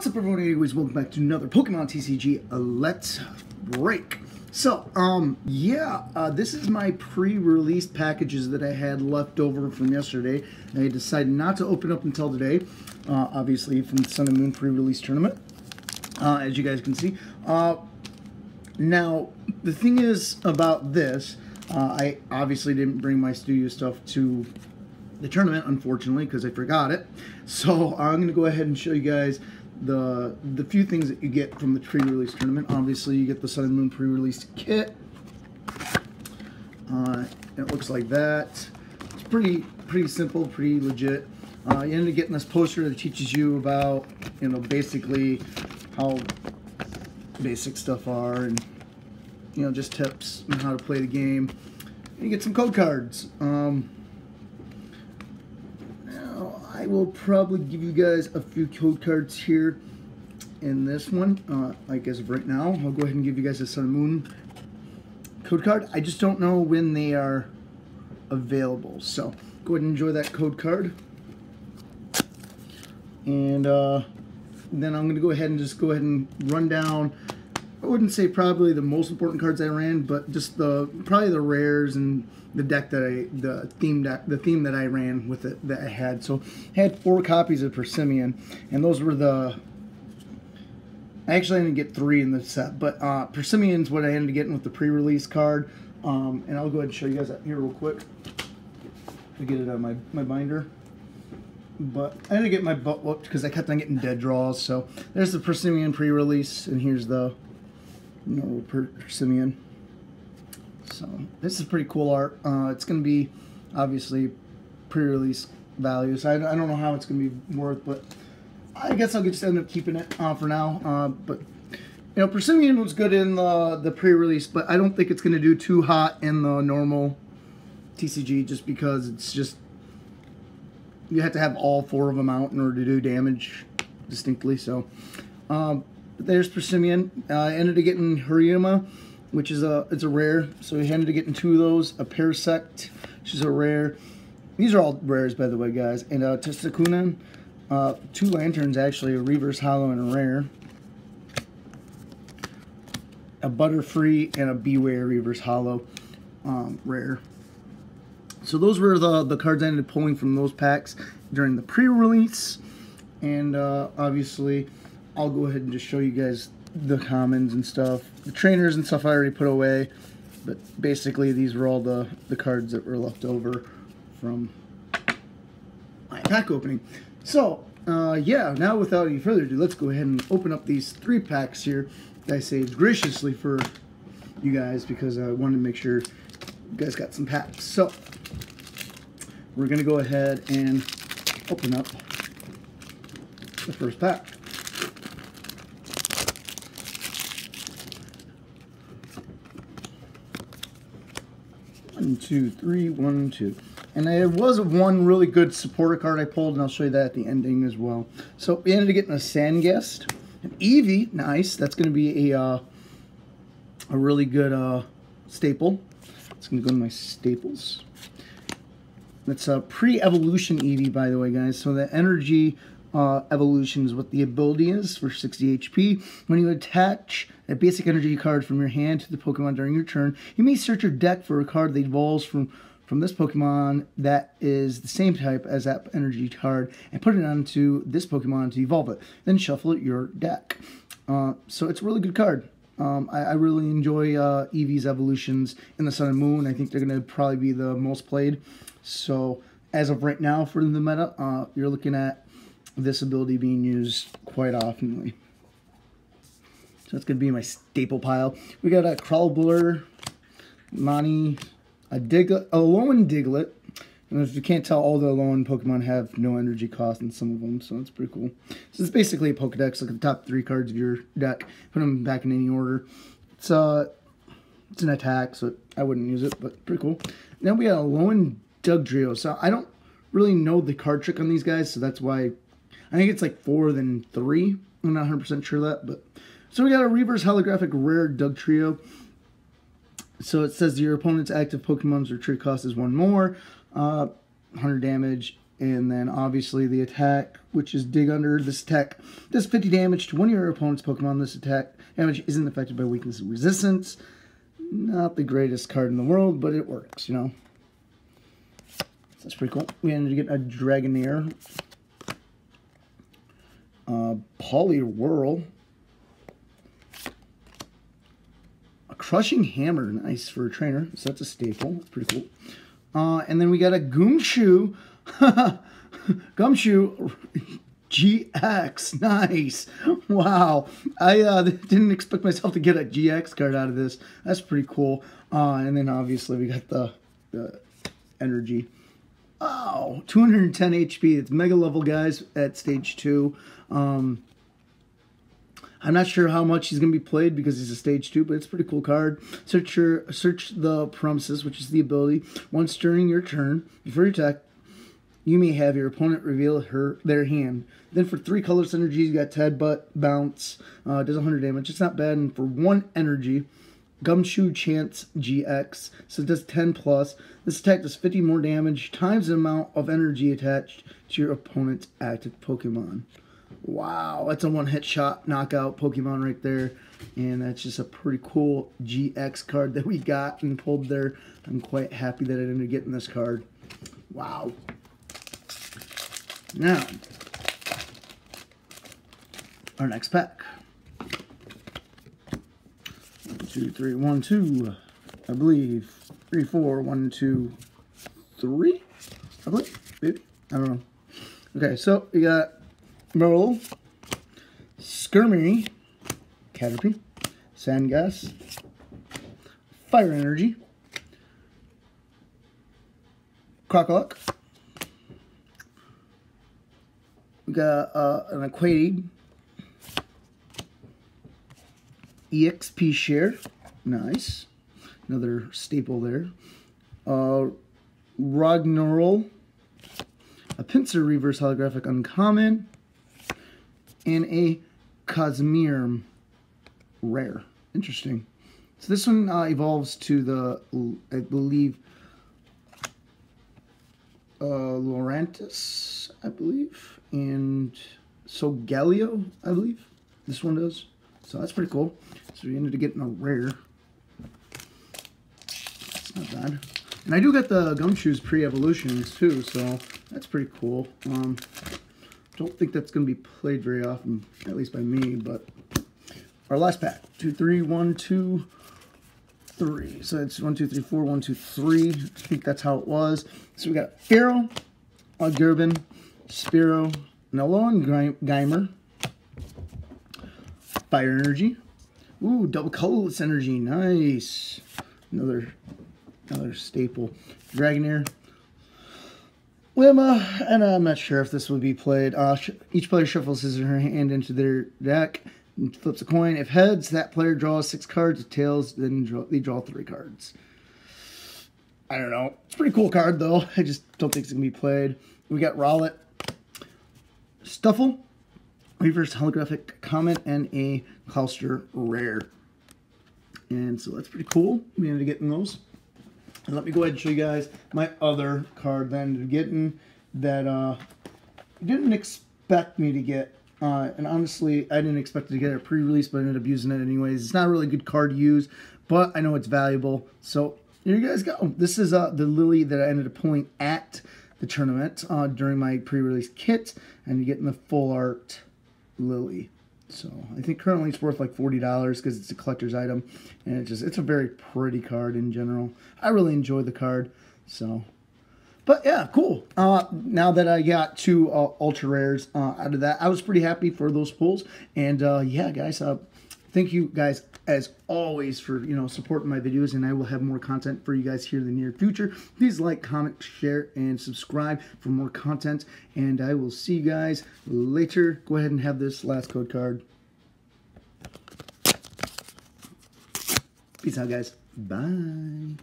What's up, everyone? Anyways, welcome back to another Pokemon TCG Let's Break. So, this is my pre-released packages that I had left over from yesterday. I decided not to open up until today, obviously from the Sun and Moon pre-release tournament, as you guys can see. Now, the thing is about this, I obviously didn't bring my studio stuff to the tournament, unfortunately, because I forgot it. So, I'm going to go ahead and show you guys the few things that you get from the pre-release tournament. Obviously, you get the Sun and Moon pre-release kit. It looks like that. It's pretty simple, pretty legit. You end up getting this poster that teaches you about, you know, basically how basic stuff are, and, you know, just tips on how to play the game. And you get some code cards. I will probably give you guys a few code cards here in this one. Like as of right now, I'll go ahead and give you guys a Sun and Moon code card. I just don't know when they are available, so go ahead and enjoy that code card. And then I'm going to go ahead and run down, I wouldn't say probably the most important cards I ran, but just probably the rares and the deck that the theme that I ran with it that I had. So I had 4 copies of Persimian, and those were the, actually I didn't get 3 in the set, but Persimmon's what I ended up getting with the pre-release card. And I'll go ahead and show you guys that here real quick. I get it out of my binder. But I ended up getting my butt whooped because I kept on getting dead draws. So there's the Persimian pre-release, and here's the normal Persimmon. So this is pretty cool art. It's going to be obviously pre-release value, so I don't know how it's going to be worth, but I guess I'll just end up keeping it for now. But you know, Persimmon was good in the pre-release, but I don't think it's going to do too hot in the normal TCG, just because it's just, you have to have all 4 of them out in order to do damage distinctly. So there's Persimian. I ended up getting Huriuma, which is a rare. So we ended up getting 2 of those. A Parasect, which is a rare. These are all rares, by the way, guys. And Testacunin, 2 Lanterns, actually, a reverse hollow and a rare. A Butterfree and a Beware reverse hollow rare. So those were the cards I ended up pulling from those packs during the pre-release. And obviously, I'll go ahead and just show you guys the commons and stuff. The trainers and stuff I already put away, but basically these were all the cards that were left over from my pack opening. So, yeah, now without any further ado, let's go ahead and open up these 3 packs here that I saved graciously for you guys, because I wanted to make sure you guys got some packs. So, we're going to go ahead and open up the first pack. One, two, three, one, two. And there was one really good supporter card I pulled, and I'll show you that at the ending as well. So we ended up getting a Sand Guest, an Eevee, nice. That's going to be a really good staple. It's going to go in my staples. That's a pre-evolution Eevee, by the way, guys. So the energy evolution is what the ability is for 60 HP. When you attach a basic energy card from your hand to the Pokemon during your turn, you may search your deck for a card that evolves from this Pokemon that is the same type as that energy card and put it onto this Pokemon to evolve it. Then shuffle your deck. So it's a really good card. I really enjoy Eevee's evolutions in the Sun and Moon. I think they're going to probably be the most played. So as of right now for the meta, you're looking at this ability being used quite often. So that's going to be my staple pile. We got a Crawlbuller, Mani, a Diglett, Alolan Diglett. And if you can't tell, all the Alolan Pokemon have no energy cost in some of them, so that's pretty cool. So it's basically a Pokedex, like the top 3 cards of your deck. Put them back in any order. It's an attack, so I wouldn't use it, but pretty cool. Now we got Alolan Dugtrio. So I don't really know the card trick on these guys, so that's why I think it's like 4 than 3. I'm not 100% sure that, but so we got a reverse holographic rare Dugtrio. So it says your opponent's active Pokemon's retreat cost is 1 more, 100 damage, And then obviously the attack, which is Dig Under. This attack does 50 damage to one of your opponent's Pokemon. This attack damage isn't affected by weakness and resistance. Not the greatest card in the world, but it works, you know. So that's pretty cool. We ended up getting a Dragonair. Polywhirl. A Crushing Hammer. Nice for a trainer. So that's a staple. That's pretty cool. And then we got a Gumshoos. Gumshoos GX. Nice. Wow. I didn't expect myself to get a GX card out of this. That's pretty cool. And then obviously we got the energy. Oh, 210 HP. It's mega level, guys, at stage 2. I'm not sure how much he's going to be played because he's a stage 2, but it's a pretty cool card. Search the premises, which is the ability. Once during your turn, before you attack, you may have your opponent reveal their hand. Then for 3 colorless energies, you got Tadbutt, Bounce, does 100 damage. It's not bad. And for 1 energy, Gumshoos Chance GX, so it does 10 plus. This attack does 50 more damage times the amount of energy attached to your opponent's active Pokemon. Wow, that's a one-hit shot knockout Pokemon right there. And that's just a pretty cool GX card that we got and pulled there. I'm quite happy that I ended up getting this card. Wow. Now, our next pack. 1, 2, 3, 1, 2, I believe. 3, 4, 1, 2, 3, I believe. Maybe. I don't know. Okay, so we got Merle, Skirmery, Caterpie, Sand Guest, Fire Energy, Croc Luck. We got an Aquatic EXP Share. Nice. Another staple there. Ragnarol. A Pinsir Reverse Holographic Uncommon. And a Cosmerum Rare. Interesting. So this one evolves to the, I believe, Lurantis, I believe, and Solgaleo, I believe. This one does. So that's pretty cool. So we ended up getting a rare. That's not bad. And I do get the Gumshoos pre-evolutions too, so that's pretty cool. Don't think that's going to be played very often, at least by me, but our last pack. 2, 3, 1, 2, 3. So it's 1, 2, 3, 4, 1, 2, 3. I think that's how it was. So we got Faro, a Gerben, Spiro, an Alolan Diglett, Fire Energy. Ooh, double colorless energy. Nice. Another staple. Dragonair. Wimma, and I'm not sure if this would be played. Each player shuffles his or her hand into their deck. Flips a coin. If heads, that player draws 6 cards. If tails, then they draw 3 cards. I don't know. It's a pretty cool card, though. I just don't think it's going to be played. We got Rowlet, Stuffle, Reverse Holographic Comet, and a Clouster Rare. And so that's pretty cool. We ended up getting those. And let me go ahead and show you guys my other card that I ended up getting that you didn't expect me to get. And honestly, I didn't expect to get it pre-release, but I ended up using it anyways. It's not a really good card to use, but I know it's valuable. So here you guys go. This is the Lily that I ended up pulling at the tournament during my pre-release kit. And you're getting the full art Lily. So I think currently it's worth like $40 because it's a collector's item. And it's a very pretty card in general. I really enjoy the card. So... But yeah, cool. Now that I got 2 ultra rares out of that, I was pretty happy for those pulls. And yeah, guys, thank you guys as always for supporting my videos. And I will have more content for you guys here in the near future. Please like, comment, share, and subscribe for more content. And I will see you guys later. Go ahead and have this last code card. Peace out, guys. Bye.